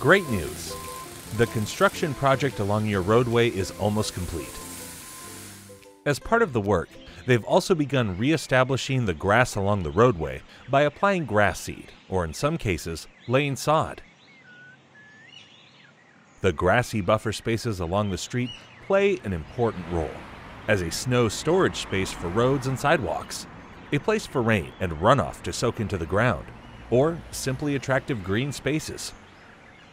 Great news! The construction project along your roadway is almost complete. As part of the work, they've also begun re-establishing the grass along the roadway by applying grass seed, or in some cases, laying sod. The grassy buffer spaces along the street play an important role as a snow storage space for roads and sidewalks, a place for rain and runoff to soak into the ground, or simply attractive green spaces.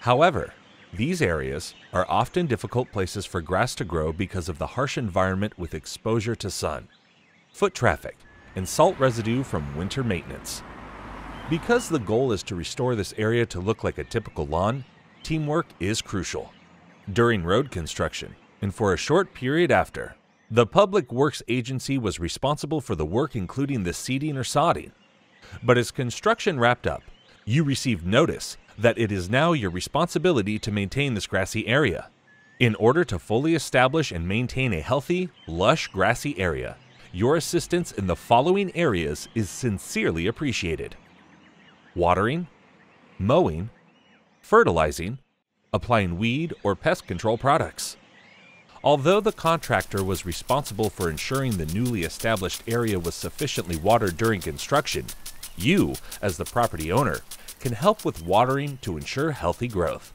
However, these areas are often difficult places for grass to grow because of the harsh environment with exposure to sun, foot traffic, and salt residue from winter maintenance. Because the goal is to restore this area to look like a typical lawn, teamwork is crucial. During road construction, and for a short period after, the Public Works Agency was responsible for the work including the seeding or sodding. But as construction wrapped up, you received notice that it is now your responsibility to maintain this grassy area. In order to fully establish and maintain a healthy, lush grassy area, your assistance in the following areas is sincerely appreciated: watering, mowing, fertilizing, applying weed or pest control products. Although the contractor was responsible for ensuring the newly established area was sufficiently watered during construction, you, as the property owner, can help with watering to ensure healthy growth.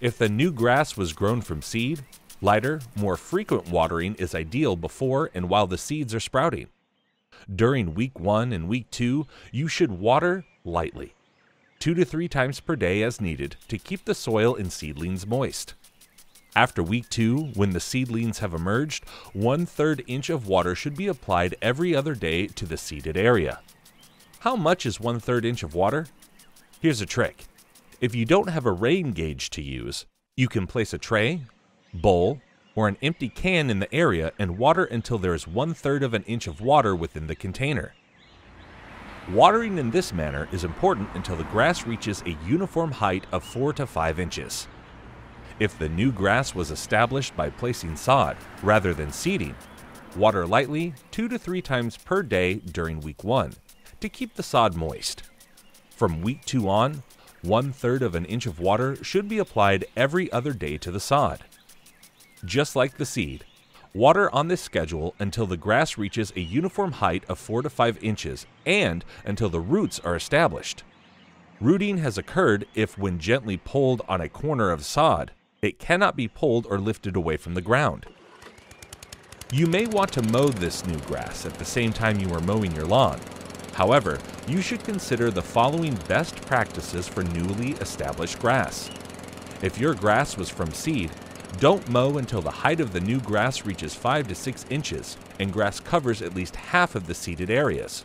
If the new grass was grown from seed, lighter, more frequent watering is ideal before and while the seeds are sprouting. During week 1 and week 2, you should water lightly, 2 to 3 times per day as needed to keep the soil and seedlings moist. After week 2, when the seedlings have emerged, 1/3 inch of water should be applied every other day to the seeded area. How much is 1/3 inch of water? Here's a trick. If you don't have a rain gauge to use, you can place a tray, bowl, or an empty can in the area and water until there is 1/3 inch of water within the container. Watering in this manner is important until the grass reaches a uniform height of 4 to 5 inches. If the new grass was established by placing sod rather than seeding, water lightly 2 to 3 times per day during week 1 to keep the sod moist. From week 2 on, 1/3 inch of water should be applied every other day to the sod. Just like the seed, water on this schedule until the grass reaches a uniform height of 4 to 5 inches and until the roots are established. Rooting has occurred if, when gently pulled on a corner of sod, it cannot be pulled or lifted away from the ground. You may want to mow this new grass at the same time you are mowing your lawn. However, you should consider the following best practices for newly established grass. If your grass was from seed, don't mow until the height of the new grass reaches 5 to 6 inches and grass covers at least half of the seeded areas.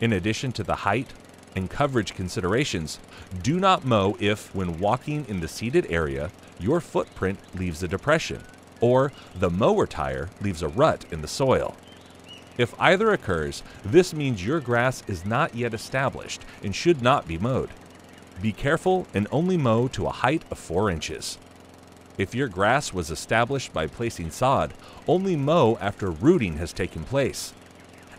In addition to the height and coverage considerations, do not mow if, when walking in the seeded area, your footprint leaves a depression or the mower tire leaves a rut in the soil. If either occurs, this means your grass is not yet established and should not be mowed. Be careful and only mow to a height of 4 inches. If your grass was established by placing sod, only mow after rooting has taken place.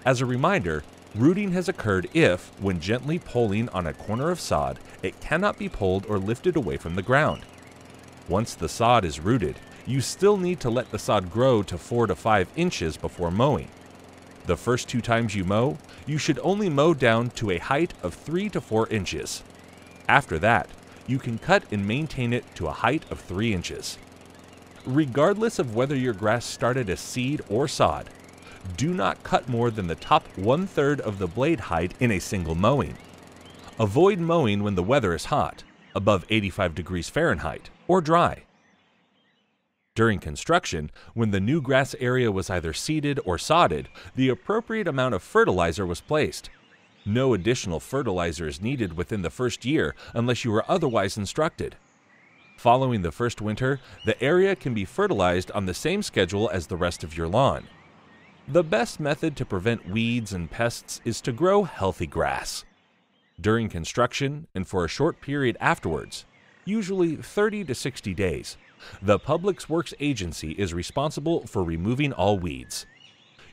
As a reminder, rooting has occurred if, when gently pulling on a corner of sod, it cannot be pulled or lifted away from the ground. Once the sod is rooted, you still need to let the sod grow to 4 to 5 inches before mowing. The first 2 times you mow, you should only mow down to a height of 3 to 4 inches. After that, you can cut and maintain it to a height of 3 inches. Regardless of whether your grass started as seed or sod, do not cut more than the top 1/3 of the blade height in a single mowing. Avoid mowing when the weather is hot, above 85 degrees Fahrenheit, or dry. During construction, when the new grass area was either seeded or sodded, the appropriate amount of fertilizer was placed. No additional fertilizer is needed within the first year unless you are otherwise instructed. Following the first winter, the area can be fertilized on the same schedule as the rest of your lawn. The best method to prevent weeds and pests is to grow healthy grass. During construction and for a short period afterwards, usually 30 to 60 days, the Public Works Agency is responsible for removing all weeds.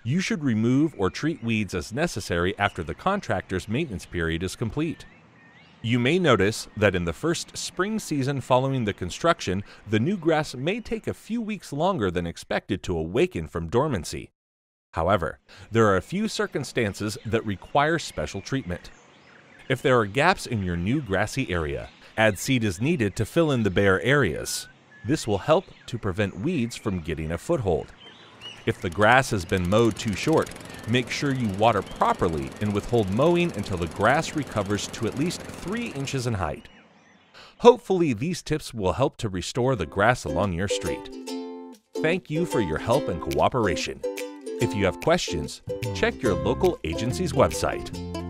You should remove or treat weeds as necessary after the contractor's maintenance period is complete. You may notice that in the first spring season following the construction, the new grass may take a few weeks longer than expected to awaken from dormancy. However, there are a few circumstances that require special treatment. If there are gaps in your new grassy area, add seed as needed to fill in the bare areas. This will help to prevent weeds from getting a foothold. If the grass has been mowed too short, make sure you water properly and withhold mowing until the grass recovers to at least 3 inches in height. Hopefully, these tips will help to restore the grass along your street. Thank you for your help and cooperation. If you have questions, check your local agency's website.